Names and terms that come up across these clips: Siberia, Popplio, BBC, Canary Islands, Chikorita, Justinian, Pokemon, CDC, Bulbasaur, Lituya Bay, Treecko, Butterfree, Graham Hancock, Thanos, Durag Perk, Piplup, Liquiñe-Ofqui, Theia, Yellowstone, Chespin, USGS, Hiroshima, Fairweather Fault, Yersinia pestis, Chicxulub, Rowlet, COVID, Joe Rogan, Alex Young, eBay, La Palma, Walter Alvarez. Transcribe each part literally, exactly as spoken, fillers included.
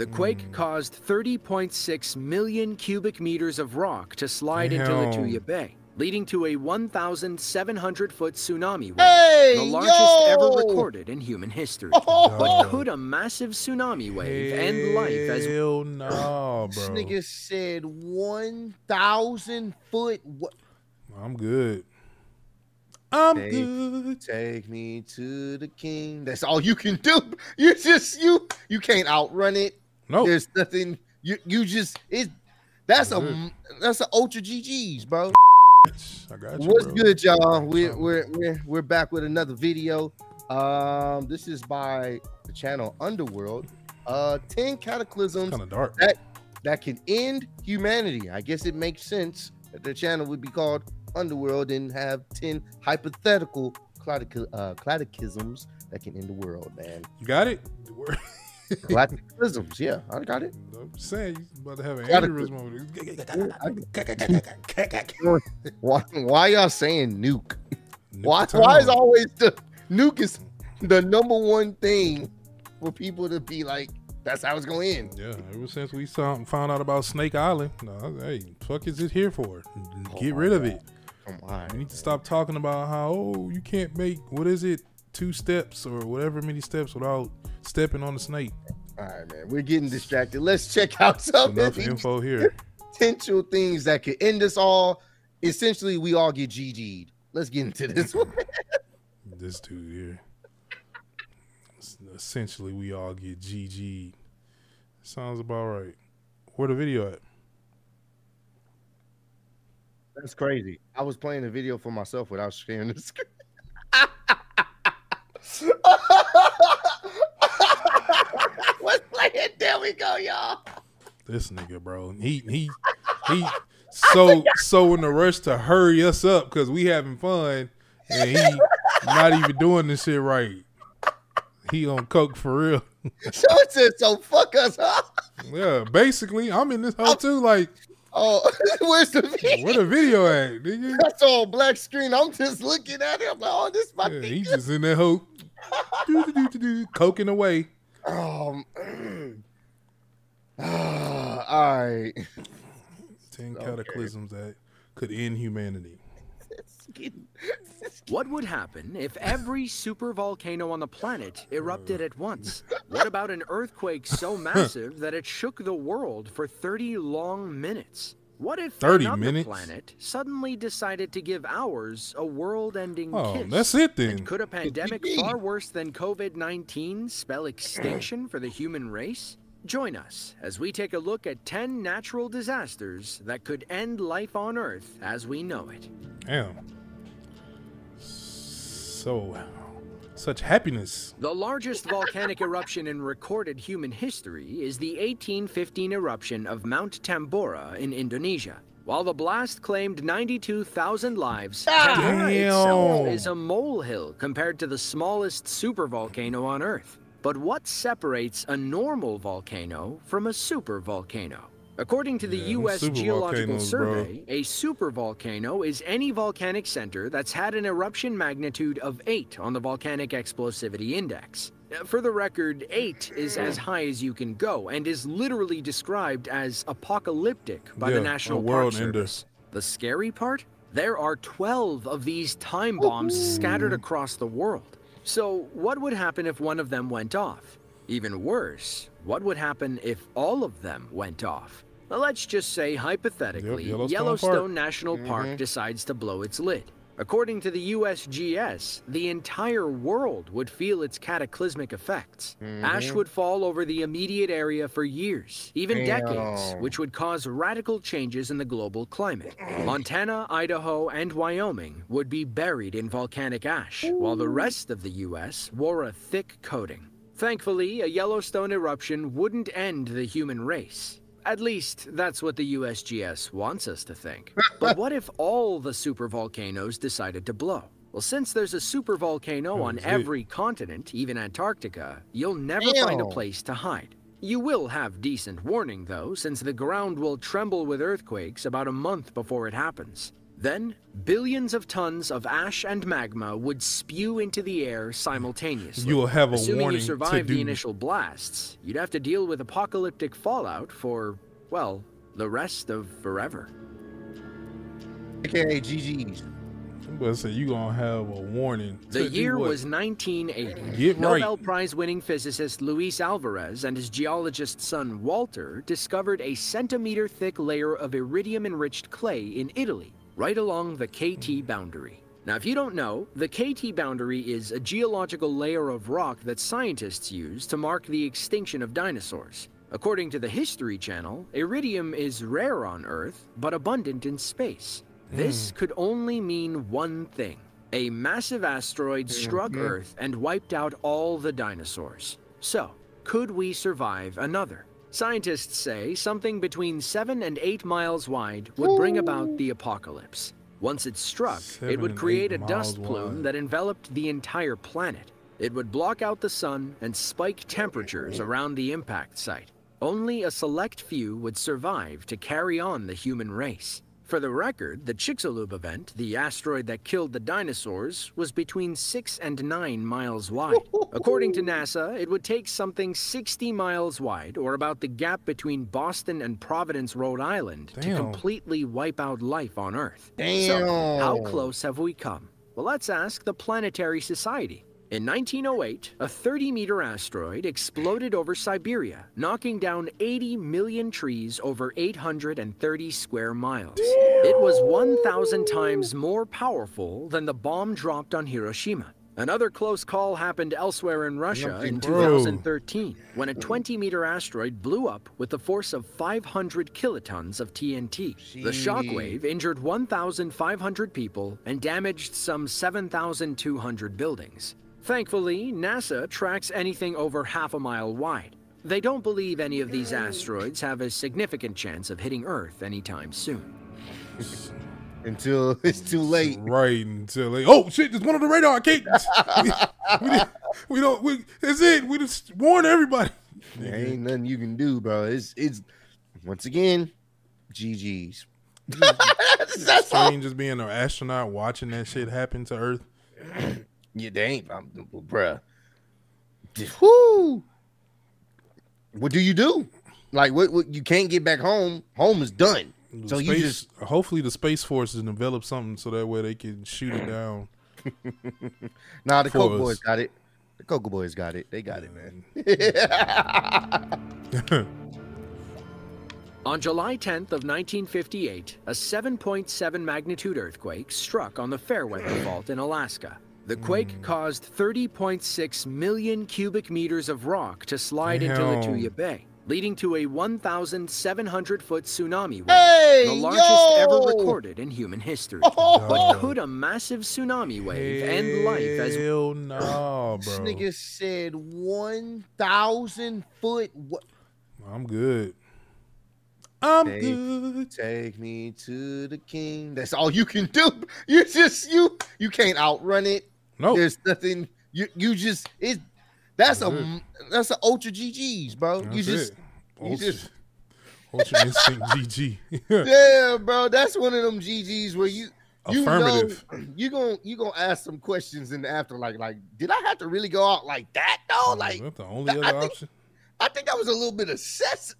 The quake caused thirty point six million cubic meters of rock to slide Damn. into Lituya Bay, leading to a one thousand seven hundred foot tsunami wave, hey, the largest yo! ever recorded in human history. Oh, but no. could a massive tsunami wave Hell end life as well? Nah, this nigga said one thousand foot. What? I'm good. I'm take, good. Take me to the king. That's all you can do. You just you you can't outrun it. No, nope. There's nothing. You you just it. That's I'm a good. that's a ultra G Gs, bro. I got you, What's bro. good, y'all? We're we're we're we're back with another video. Um, this is by the channel Underworld. Uh, ten cataclysms kind of dark that that can end humanity. I guess it makes sense that the channel would be called Underworld and have ten hypothetical uh, cataclysms that can end the world, man. You got it? Cataclysms, yeah, I got it. I'm saying you're about to have an aneurysm. why, why y'all saying nuke? nuke why, why is always the nuke is the number one thing for people to be like, that's how it's gonna end. Yeah, ever since we saw found out about Snake Island, no, hey, fuck is it here for? Get oh rid of God. it. Come on, you need man. to stop talking about how oh you can't make what is it two steps or whatever many steps without stepping on the snake. All right, man, we're getting distracted. Let's check out some enough info here. Potential things that could end us all. Essentially, we all get G G'd. Let's get into this one. This dude here. Essentially, we all get G G'd. Sounds about right. Where the video at? That's crazy. I was playing the video for myself without sharing the screen. What's playing? There we go, y'all. This nigga, bro. He he he. So so in the rush to hurry us up because we having fun, and he not even doing this shit right. He on coke for real. So it says, so fuck us up. Yeah, basically, I'm in this hole too. Like, oh, where's the video? Where the video at, nigga? That's on black screen. I'm just looking at him. Like, oh, this my yeah, thing. He's just in that hole, do, do, do, do, do, coking away. Um, uh, all right. Ten okay. cataclysms that could end humanity. What would happen if every supervolcano on the planet erupted at once? What about an earthquake so massive that it shook the world for thirty long minutes? What if thirty another minutes? planet suddenly decided to give ours a world-ending oh, kiss? Oh, that's it then. And could a pandemic far worse than COVID nineteen spell extinction for the human race? Join us as we take a look at ten natural disasters that could end life on Earth as we know it. Damn. So, such happiness. The largest volcanic eruption in recorded human history is the eighteen fifteen eruption of Mount Tambora in Indonesia. While the blast claimed ninety-two thousand lives, Tambora itself is a molehill compared to the smallest supervolcano on Earth. But what separates a normal volcano from a supervolcano? According to the yeah, U S Geological Survey, bro. a supervolcano is any volcanic center that's had an eruption magnitude of eight on the Volcanic Explosivity Index. For the record, eight is as high as you can go and is literally described as apocalyptic by yeah, the National Park Service. Ender. The scary part? There are twelve of these time bombs Ooh. scattered across the world. So, what would happen if one of them went off? Even worse, what would happen if all of them went off? Now, let's just say, hypothetically, yep, Yellowstone, Yellowstone Park. National mm-hmm. Park decides to blow its lid. According to the U S G S, the entire world would feel its cataclysmic effects. Mm-hmm. Ash would fall over the immediate area for years, even Ew. decades, which would cause radical changes in the global climate. Montana, Idaho, and Wyoming would be buried in volcanic ash, Ooh. while the rest of the U S wore a thick coating. Thankfully, a Yellowstone eruption wouldn't end the human race. At least, that's what the U S G S wants us to think. But what if all the supervolcanoes decided to blow? Well, since there's a supervolcano on every continent, even Antarctica, you'll never Ew. find a place to hide. You will have decent warning, though, since the ground will tremble with earthquakes about a month before it happens. Then, billions of tons of ash and magma would spew into the air simultaneously. You will have a Assuming warning you survive to the do. initial blasts, you'd have to deal with apocalyptic fallout for, well, the rest of forever. A K A G G's. Well, so you gonna have a warning. The year was nineteen eighty. Get right. Nobel Prize-winning physicist Luis Alvarez and his geologist son Walter discovered a centimeter-thick layer of iridium-enriched clay in Italy, right along the K T boundary. Now, if you don't know, the K T boundary is a geological layer of rock that scientists use to mark the extinction of dinosaurs. According to the History Channel, iridium is rare on Earth, but abundant in space. This could only mean one thing. A massive asteroid struck Earth and wiped out all the dinosaurs. So, could we survive another? Scientists say something between seven and eight miles wide would bring about the apocalypse. Once it struck, it would create a dust plume that enveloped the entire planet. It would block out the sun and spike temperatures around the impact site. Only a select few would survive to carry on the human race. For the record, the Chicxulub event, the asteroid that killed the dinosaurs, was between six and nine miles wide. According to NASA, it would take something sixty miles wide, or about the gap between Boston and Providence, Rhode Island, Damn. to completely wipe out life on Earth. Damn. So, how close have we come? Well, let's ask the Planetary Society. In nineteen oh eight, a thirty meter asteroid exploded over Siberia, knocking down eighty million trees over eight hundred thirty square miles. It was one thousand times more powerful than the bomb dropped on Hiroshima. Another close call happened elsewhere in Russia in two thousand thirteen, when a twenty meter asteroid blew up with the force of five hundred kilotons of T N T. The shockwave injured one thousand five hundred people and damaged some seven thousand two hundred buildings. Thankfully, NASA tracks anything over half a mile wide. They don't believe any of these asteroids have a significant chance of hitting Earth anytime soon. Until it's too late. Right, until late. Oh, shit, there's one on the radar. I can't. we, we, we don't, we, that's it. We just warn everybody. There ain't nothing you can do, bro. It's, it's once again, G G's. It's that's strange just being an astronaut watching that shit happen to Earth. Yeah, they ain't, I'm, bruh. Woo. What do you do? Like, what, what? You can't get back home. Home is done. The so space, you just hopefully the Space Force has developed something so that way they can shoot it down. Nah, the Cocoa Boys got it. The Cocoa Boys got it. They got it, man. On July tenth of nineteen fifty-eight, a seven point seven magnitude earthquake struck on the Fairweather Fault in Alaska. The quake caused thirty point six million cubic meters of rock to slide Damn. into Lituya Bay, leading to a one thousand seven hundred foot tsunami wave, hey, the largest yo! ever recorded in human history. Oh. But could a massive tsunami wave Hell end life as well? Nah, this nigga said one thousand foot. What? I'm good. I'm take, good. Take me to the king. That's all you can do. You just you you can't outrun it. No, nope. There's nothing. You you just it. That's I'm a good. that's a ultra G G's, bro. That's you just it. you ultra, just ultra instinct G G. Yeah, bro. That's one of them G G's where you you know you gonna you gonna ask some questions in the afterlife. Like, did I have to really go out like that though? Oh, like that's the only other I option. Think, I think that was a little bit excessive,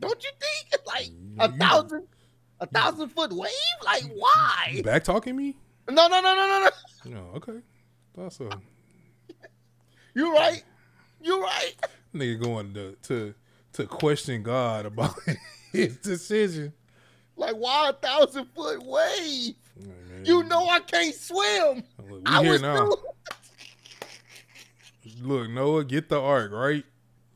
don't you think? Like a you, thousand, a thousand you, foot wave. Like why? You back talking me? No, no, no, no, no, no. No, okay. That's a. You're right. You're right. Nigga going to to to question God about his decision. Like why a thousand foot wave? Oh, you know I can't swim. Look, I was now. Look, Noah, get the ark right.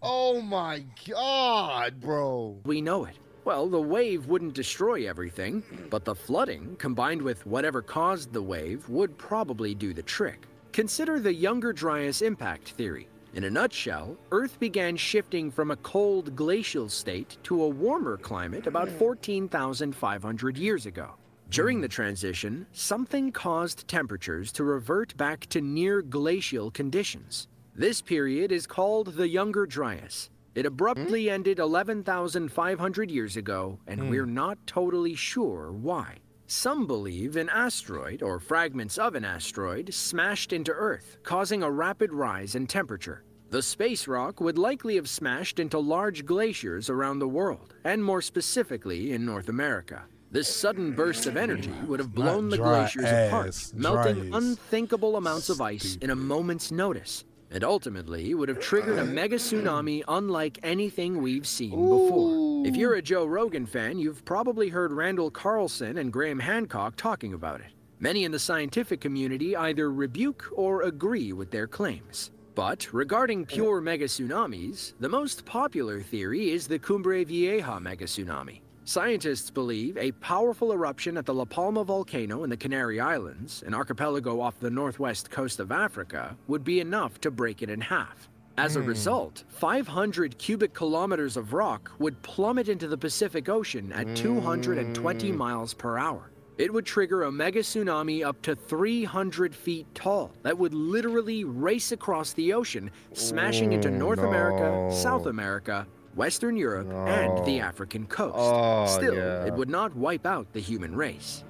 Oh my God, bro. We know it. Well, the wave wouldn't destroy everything, but the flooding, combined with whatever caused the wave, would probably do the trick. Consider the Younger Dryas impact theory. In a nutshell, Earth began shifting from a cold glacial state to a warmer climate about fourteen thousand five hundred years ago. During the transition, something caused temperatures to revert back to near glacial conditions. This period is called the Younger Dryas. It abruptly mm. ended eleven thousand five hundred years ago, and mm. we're not totally sure why. Some believe an asteroid, or fragments of an asteroid, smashed into Earth, causing a rapid rise in temperature. The space rock would likely have smashed into large glaciers around the world, and more specifically in North America. This sudden burst of energy would have blown the glaciers apart, melting unthinkable amounts of ice in a moment's notice, and ultimately would have triggered a mega tsunami unlike anything we've seen before. If you're a Joe Rogan fan, you've probably heard Randall Carlson and Graham Hancock talking about it. Many in the scientific community either rebuke or agree with their claims. But regarding pure megatsunamis, the most popular theory is the Cumbre Vieja megatsunami. Scientists believe a powerful eruption at the La Palma volcano in the Canary Islands, an archipelago off the northwest coast of Africa, would be enough to break it in half. As a result, five hundred cubic kilometers of rock would plummet into the Pacific Ocean at two hundred twenty miles per hour. It would trigger a mega tsunami up to three hundred feet tall that would literally race across the ocean, smashing into North no. America, South America, Western Europe, no. and the African coast. Oh, Still, yeah. it would not wipe out the human race.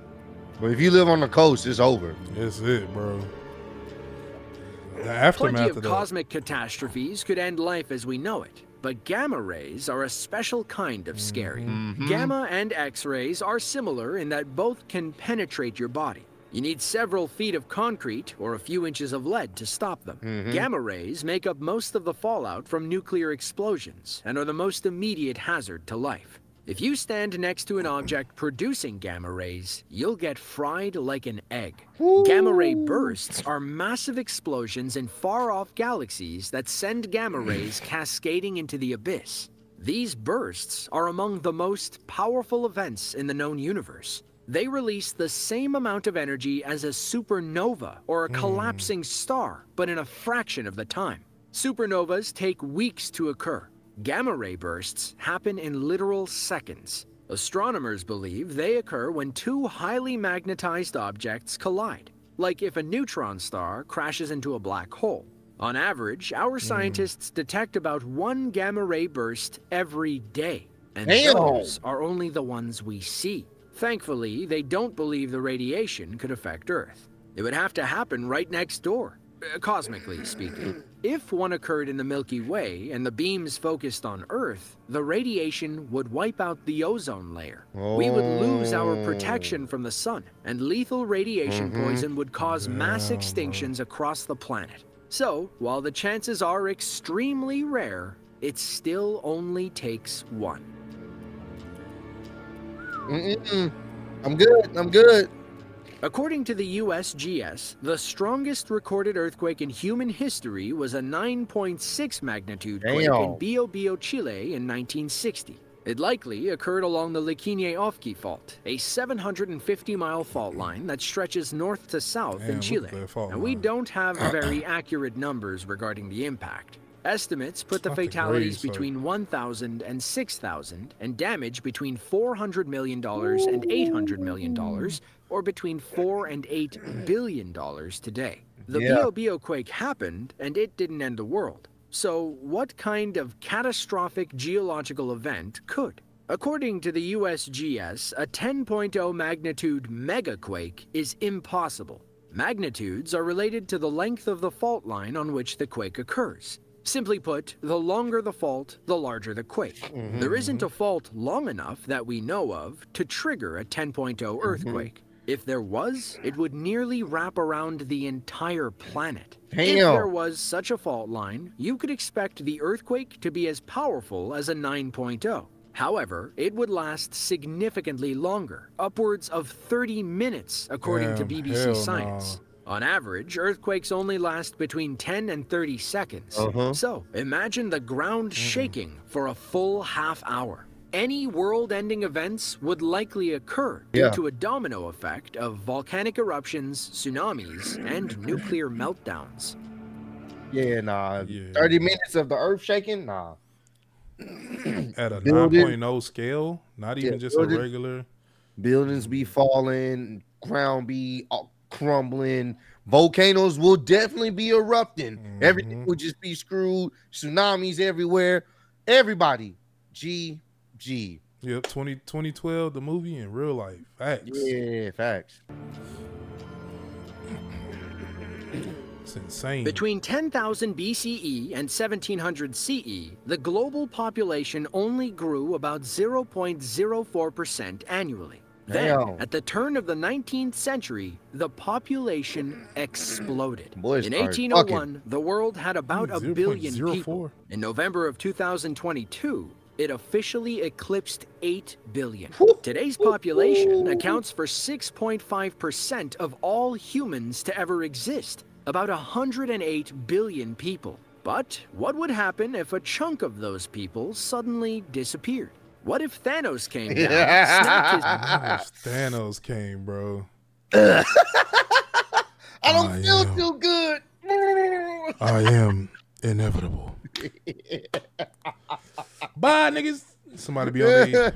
But if you live on the coast, it's over. That's it, bro. The aftermath Plenty of, of cosmic catastrophes could end life as we know it, but gamma rays are a special kind of scary. Mm-hmm. Gamma and X-rays are similar in that both can penetrate your body. You need several feet of concrete or a few inches of lead to stop them. Mm-hmm. Gamma rays make up most of the fallout from nuclear explosions and are the most immediate hazard to life. If you stand next to an object producing gamma rays, you'll get fried like an egg. Ooh. Gamma ray bursts are massive explosions in far-off galaxies that send gamma rays cascading into the abyss. These bursts are among the most powerful events in the known universe. They release the same amount of energy as a supernova or a collapsing mm. star, but in a fraction of the time. Supernovas take weeks to occur. Gamma ray bursts happen in literal seconds. Astronomers believe they occur when two highly magnetized objects collide, like if a neutron star crashes into a black hole. On average, our scientists mm. detect about one gamma ray burst every day, and Damn. those are only the ones we see. Thankfully, they don't believe the radiation could affect Earth. It would have to happen right next door. Cosmically speaking, if one occurred in the Milky Way and the beams focused on Earth, the radiation would wipe out the ozone layer. Oh. We would lose our protection from the sun, and lethal radiation mm-hmm. poison would cause mass extinctions across the planet. So, while the chances are extremely rare, it still only takes one. Mm-mm. I'm good, I'm good. According to the U S G S, the strongest recorded earthquake in human history was a nine point six magnitude quake in Biobío, Chile in nineteen sixty. It likely occurred along the Liquiñe-Ofqui fault, a seven hundred fifty mile fault line that stretches north to south Damn, in Chile. And we don't have very accurate numbers regarding the impact. Estimates put the fatalities between one thousand and six thousand and damage between four hundred million dollars and eight hundred million dollars, or between four and eight billion dollars today. The yeah. Biobío quake happened, and it didn't end the world. So what kind of catastrophic geological event could? According to the U S G S, a ten point oh magnitude megaquake is impossible. Magnitudes are related to the length of the fault line on which the quake occurs. Simply put, the longer the fault, the larger the quake. Mm-hmm. There isn't a fault long enough that we know of to trigger a ten point oh earthquake. Mm-hmm. If there was, it would nearly wrap around the entire planet. Damn. If there was such a fault line, you could expect the earthquake to be as powerful as a nine point oh. However, it would last significantly longer, upwards of thirty minutes, according Damn, to B B C Science. No. On average, earthquakes only last between ten and thirty seconds. Uh-huh. So, imagine the ground shaking mm. for a full half hour. Any world-ending events would likely occur due yeah. to a domino effect of volcanic eruptions, tsunamis, and nuclear meltdowns. Yeah, nah. Yeah. thirty minutes of the earth shaking? Nah. At a nine point oh scale? Not even yeah, just building, a regular? Buildings be falling, ground be crumbling, volcanoes will definitely be erupting. Mm-hmm. Everything will just be screwed, tsunamis everywhere. Everybody, G... G. Yep, twenty twelve, the movie in real life. Facts. Yeah, facts. It's insane. Between ten thousand B C E and seventeen hundred C E, the global population only grew about zero point zero four percent annually. Then, Damn. at the turn of the nineteenth century, the population exploded. Boys in eighteen oh one, fucking. the world had about a billion people. In November of two thousand twenty-two, it officially eclipsed eight billion. Today's population accounts for six point five percent of all humans to ever exist, about one hundred eight billion people. But what would happen if a chunk of those people suddenly disappeared? What if Thanos came down? Yeah. His... Thanos came, bro. I don't I feel am. too good. I am inevitable. Bye, niggas. Somebody be on their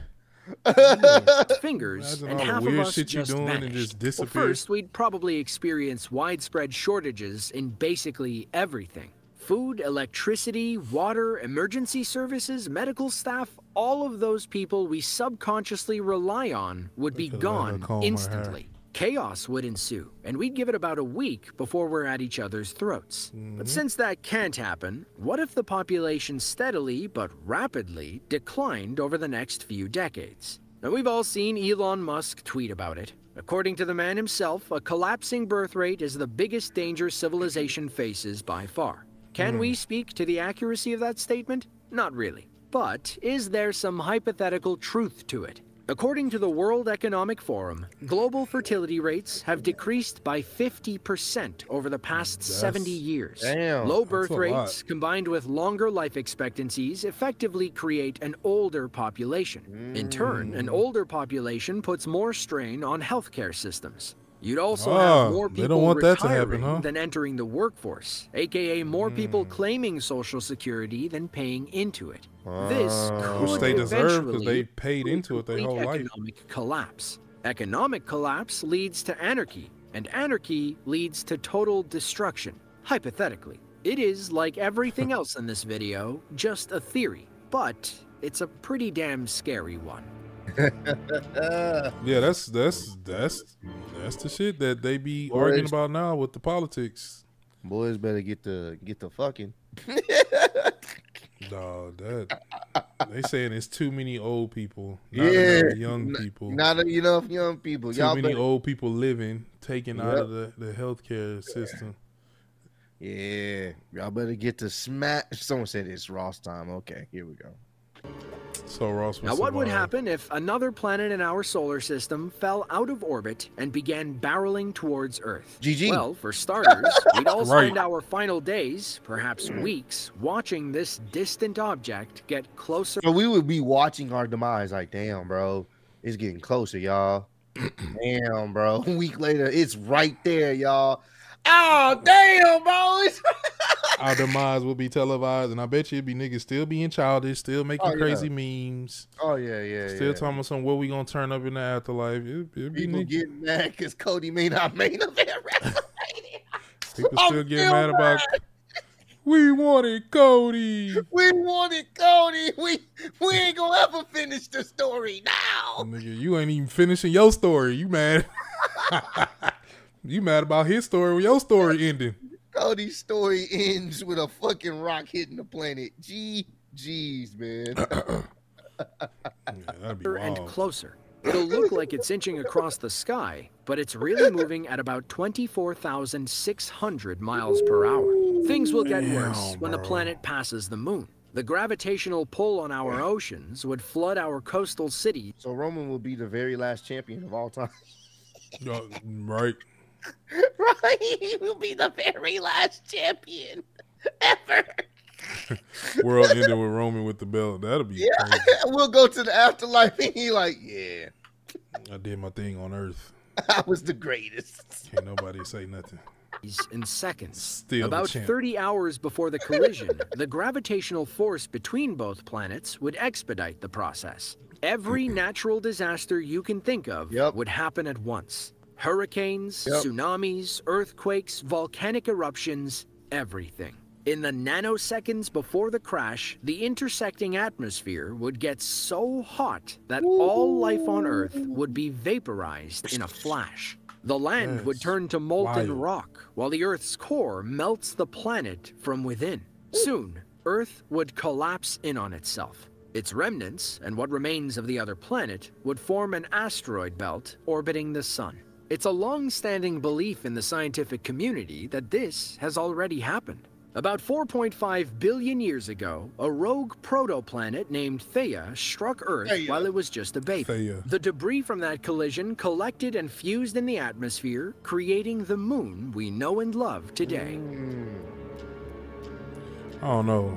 fingers, and half of us just vanished. Well, first, we'd probably experience widespread shortages in basically everything. Food, electricity, water, emergency services, medical staff, all of those people we subconsciously rely on would be gone instantly. Chaos would ensue, and we'd give it about a week before we're at each other's throats. Mm-hmm. But since that can't happen, what if the population steadily but rapidly declined over the next few decades? Now, we've all seen Elon Musk tweet about it. According to the man himself, a collapsing birth rate is the biggest danger civilization faces by far. Can we speak to the accuracy of that statement? Not really. But is there some hypothetical truth to it? According to the World Economic Forum, global fertility rates have decreased by fifty percent over the past That's, seventy years. Damn, Low birth rates lot. combined with longer life expectancies effectively create an older population. Mm. In turn, an older population puts more strain on healthcare systems. You'd also oh, have more people retiring happen, huh? than entering the workforce, a k a more mm. people claiming Social Security than paying into it. Uh, this could they deserve because they paid into it their whole life. Economic collapse. Economic collapse leads to anarchy, and anarchy leads to total destruction. Hypothetically, it is, like everything else in this video, just a theory, but it's a pretty damn scary one. Yeah, that's that's that's that's the shit that they be boys, arguing about now with the politics. Boys better get the get the fucking. No, that they saying it's too many old people, not yeah, enough young people, not, not enough young people. Too many better... old people living taken yep. out of the the healthcare system. Yeah, y'all better get to smash. Someone said it's Ross time. Okay, here we go. So Ross now, what would happen if another planet in our solar system fell out of orbit and began barreling towards Earth? G G. Well, for starters, we'd all right. spend our final days, perhaps weeks, watching this distant object get closer. So we would be watching our demise like, damn, bro, it's getting closer, y'all. Damn, bro. A week later, it's right there, y'all. Oh, damn, bro. It's our demise will be televised, and I bet you it'd be niggas still being childish, still making oh, yeah. crazy memes. Oh, yeah, yeah, Still yeah. talking about something, what we gonna turn up in the afterlife. It, it'd People be getting mad because Cody may not make a bad rap. People I'm still getting mad, mad about, we wanted Cody. We wanted Cody. We we ain't gonna ever finish the story now. Nigga, you ain't even finishing your story. You mad. You mad about his story with your story ending. Cody's story ends with a fucking rock hitting the planet. G G's, man. Yeah, be and closer. It'll look like it's inching across the sky, but it's really moving at about twenty-four thousand six hundred miles per hour. Things will get Damn, worse when bro. the planet passes the moon. The gravitational pull on our oceans would flood our coastal city. So Roman will be the very last champion of all time. uh, right. Right, he will be the very last champion ever. World ended with Roman with the belt. That'll be yeah. crazy. We'll go to the afterlife, and he like, yeah, I did my thing on Earth. I was the greatest. Can't nobody say nothing. In seconds, Still about thirty hours before the collision, the gravitational force between both planets would expedite the process. Every natural disaster you can think of yep. would happen at once. Hurricanes, yep. tsunamis, earthquakes, volcanic eruptions, everything. In the nanoseconds before the crash, the intersecting atmosphere would get so hot that all life on Earth would be vaporized in a flash. The land yes. would turn to molten Wild. rock, while the Earth's core melts the planet from within. Soon, Earth would collapse in on itself. Its remnants, and what remains of the other planet, would form an asteroid belt orbiting the Sun. It's a long-standing belief in the scientific community that this has already happened. About four point five billion years ago, a rogue protoplanet named Theia struck Earth Theia. while it was just a baby. Theia. The debris from that collision collected and fused in the atmosphere, creating the moon we know and love today. Mm. I don't know.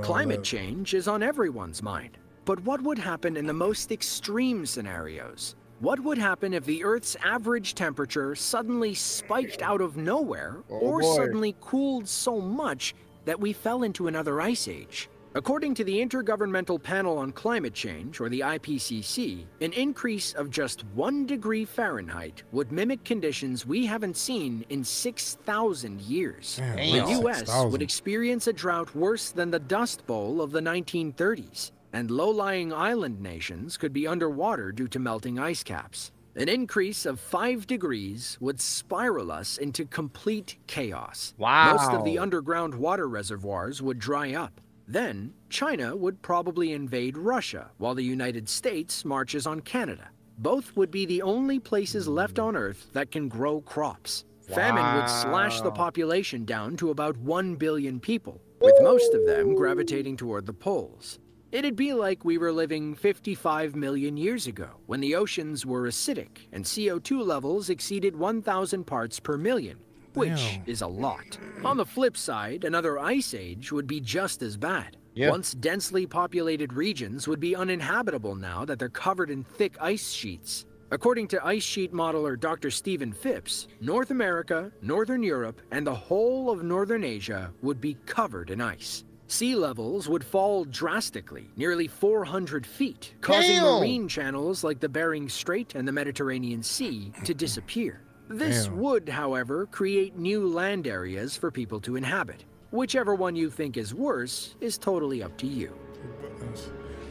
Climate change is on everyone's mind. But what would happen in the most extreme scenarios? What would happen if the Earth's average temperature suddenly spiked out of nowhere oh or boy. suddenly cooled so much that we fell into another ice age? According to the Intergovernmental Panel on Climate Change, or the I P C C, an increase of just one degree Fahrenheit would mimic conditions we haven't seen in six thousand years. Damn, the U S would experience a drought worse than the Dust Bowl of the nineteen thirties. And low-lying island nations could be underwater due to melting ice caps. An increase of five degrees would spiral us into complete chaos. Wow. Most of the underground water reservoirs would dry up. Then, China would probably invade Russia, while the United States marches on Canada. Both would be the only places left on Earth that can grow crops. Wow. Famine would slash the population down to about one billion people, with most of them gravitating toward the poles. It'd be like we were living fifty-five million years ago, when the oceans were acidic and C O two levels exceeded one thousand parts per million, which Damn. is a lot. On the flip side, another ice age would be just as bad. Yep. Once densely populated regions would be uninhabitable now that they're covered in thick ice sheets. According to ice sheet modeler Doctor Stephen Phipps, North America, Northern Europe, and the whole of Northern Asia would be covered in ice. Sea levels would fall drastically, nearly four hundred feet, causing Damn. marine channels like the Bering Strait and the Mediterranean Sea to disappear. This Damn. would, however, create new land areas for people to inhabit. Whichever one you think is worse is totally up to you.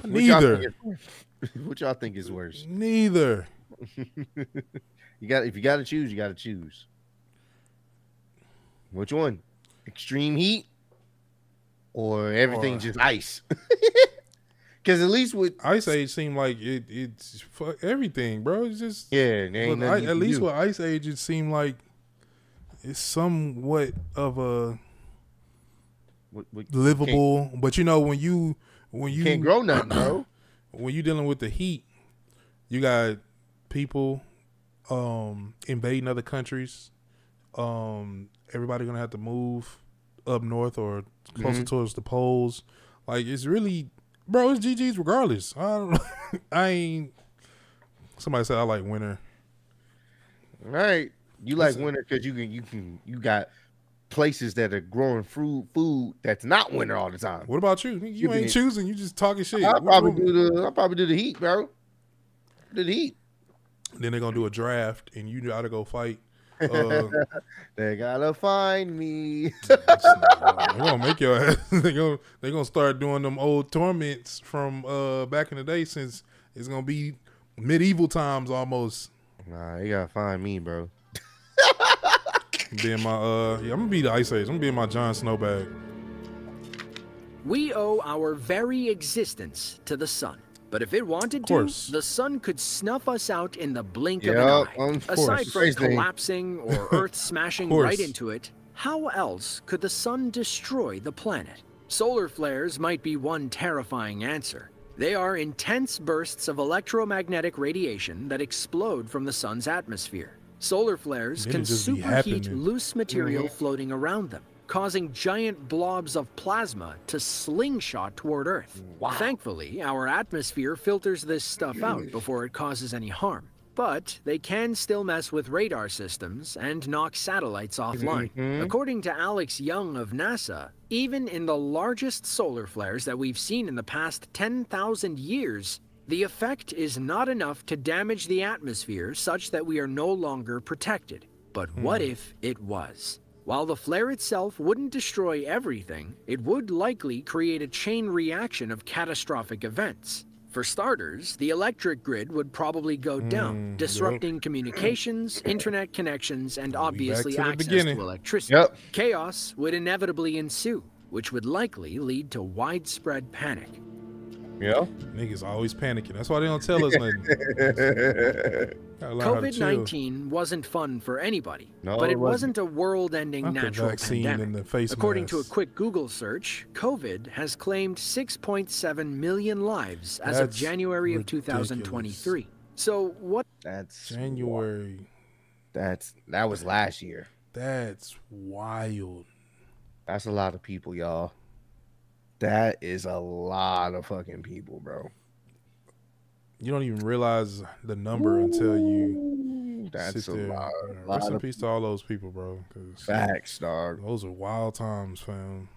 Neither. What y'all think is worse? Neither. You got, if you got to choose, you got to choose. Which one? Extreme heat? Or everything or, just ice, because at least with ice age seemed like it, it's fuck everything, bro. It's just yeah. There ain't nothing I, at least do. with ice age, it seemed like it's somewhat of a what, what, livable. But you know, when you when you can't grow nothing, bro. When you dealing with the heat, you got people um, invading other countries. Um, everybody gonna have to move up north or closer mm-hmm. towards the poles. Like, it's really, bro, it's G G's regardless. I don't I ain't somebody said I like winter. All right. You like Listen. winter because you can you can you got places that are growing fruit food that's not winter all the time. What about you? You, you ain't choosing, you just talking shit. I'll probably do the I'll probably do the heat, bro. Do the heat. Then they're gonna do a draft and you gotta go fight. Uh, they gotta find me. They're gonna make your ass. They're gonna, they gonna start doing them old torments from uh, back in the day, since it's gonna be medieval times almost. Nah, you gotta find me, bro. Being my, uh, yeah, I'm gonna be the Ice Age. I'm gonna be in my Jon Snow bag. We owe our very existence to the sun. But if it wanted to, the sun could snuff us out in the blink yep, of an eye. Aside from collapsing or Earth smashing right into it, how else could the sun destroy the planet? Solar flares might be one terrifying answer. They are intense bursts of electromagnetic radiation that explode from the sun's atmosphere. Solar flares It'll can superheat loose material mm-hmm. floating around them, causing giant blobs of plasma to slingshot toward Earth. Wow. Thankfully, our atmosphere filters this stuff out before it causes any harm. But they can still mess with radar systems and knock satellites offline. Mm-hmm. According to Alex Young of NASA, even in the largest solar flares that we've seen in the past ten thousand years, the effect is not enough to damage the atmosphere such that we are no longer protected. But what mm. if it was? While the flare itself wouldn't destroy everything, it would likely create a chain reaction of catastrophic events. For starters, the electric grid would probably go down, mm, disrupting yep. communications, internet connections, and we'll obviously to access beginning. to electricity. Yep. Chaos would inevitably ensue, which would likely lead to widespread panic. Yeah, niggas always panicking. That's why they don't tell us nothing. COVID nineteen wasn't fun for anybody, no, but it, it wasn't. wasn't a world-ending Not natural pandemic. In the face According mask. to a quick Google search, COVID has claimed six point seven million lives as That's of January of ridiculous. two thousand twenty-three. So what? That's January. That's that was last year. That's wild. That's a lot of people, y'all. That is a lot of fucking people, bro. You don't even realize the number Ooh, until you that's sit a there. Lot, lot Rest of in peace people. to all those people, bro. Facts, dog. Those are wild times, fam.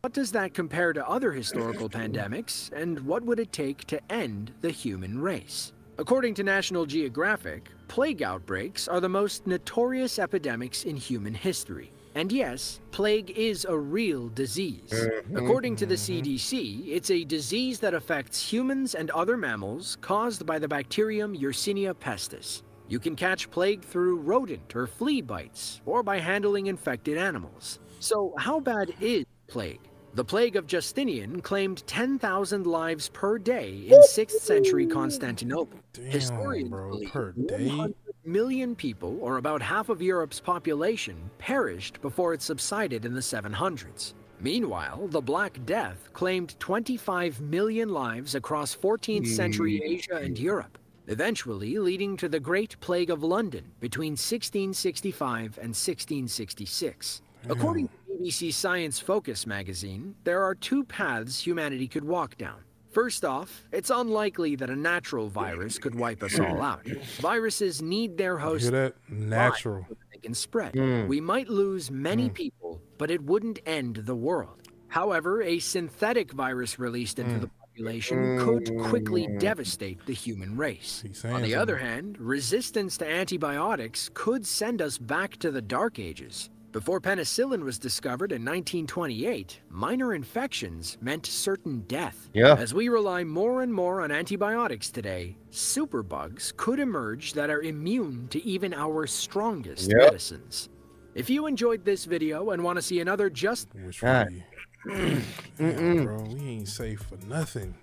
What does that compare to other historical pandemics, and what would it take to end the human race? According to National Geographic, plague outbreaks are the most notorious epidemics in human history. And yes, plague is a real disease. According to the C D C, it's a disease that affects humans and other mammals caused by the bacterium Yersinia pestis. You can catch plague through rodent or flea bites or by handling infected animals. So how bad is plague? The plague of Justinian claimed ten thousand lives per day in sixth century Constantinople. Damn, Historians bro, believe per day? one hundred million people, or about half of Europe's population, perished before it subsided in the seven hundreds. Meanwhile, the Black Death claimed twenty-five million lives across fourteenth century Asia and Europe, eventually leading to the Great Plague of London between sixteen sixty-five and sixteen sixty-six. According to B B C Science Focus magazine, there are two paths humanity could walk down. First off, it's unlikely that a natural virus could wipe us all out. Viruses need their host you hear that? Natural. so they can spread. Mm. We might lose many mm. people, but it wouldn't end the world. However, a synthetic virus released into mm. the population could quickly devastate the human race. On the other hand, resistance to antibiotics could send us back to the Dark Ages. Before penicillin was discovered in nineteen twenty-eight, minor infections meant certain death. Yeah. As we rely more and more on antibiotics today, superbugs could emerge that are immune to even our strongest yep. medicines. If you enjoyed this video and want to see another just... Which one? Mm -mm. Bro, we ain't safe for nothing.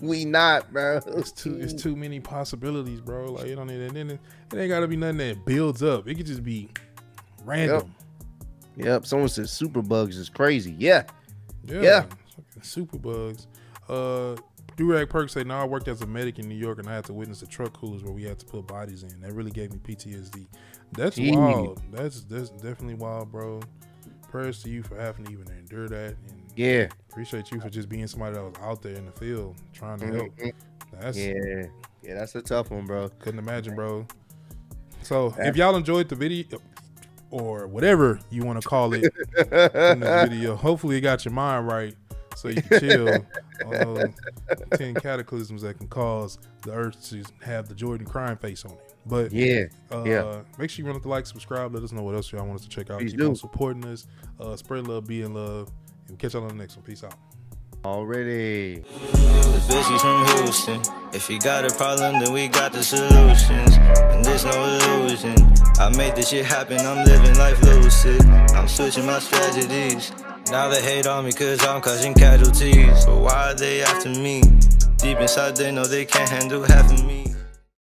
We not, bro. It's too, it's too many possibilities, bro. Like, you don't need that. It ain't got to be nothing that builds up. It could just be random. Yep. Yep, someone says superbugs is crazy. Yeah. Yeah. yeah. Superbugs. Uh, Durag Perk said, "Now I worked as a medic in New York and I had to witness the truck coolers where we had to put bodies in. That really gave me P T S D." That's Jeez. wild. That's that's definitely wild, bro. Prayers to you for having to even endure that. And yeah. Appreciate you for just being somebody that was out there in the field trying to mm-hmm. help. That's yeah. Yeah, that's a tough one, bro. Couldn't imagine, bro. So that's if y'all enjoyed the video, or whatever you want to call it in the video. Hopefully it got your mind right so you can chill on those ten cataclysms that can cause the earth to have the Jordan crying face on it. But yeah, uh, yeah. make sure you run up the like, subscribe, let us know what else y'all want us to check out. Please Keep do. on supporting us. Uh, spread love, be in love, and we'll catch y'all on the next one. Peace out. Already. Bitches from Houston. If you got a problem, then we got the solutions. And there's no illusion. I made this shit happen, I'm living life lucid. I'm switching my strategies. Now they hate on me cause I'm causing casualties. But why are they after me? Deep inside they know they can't handle half of me.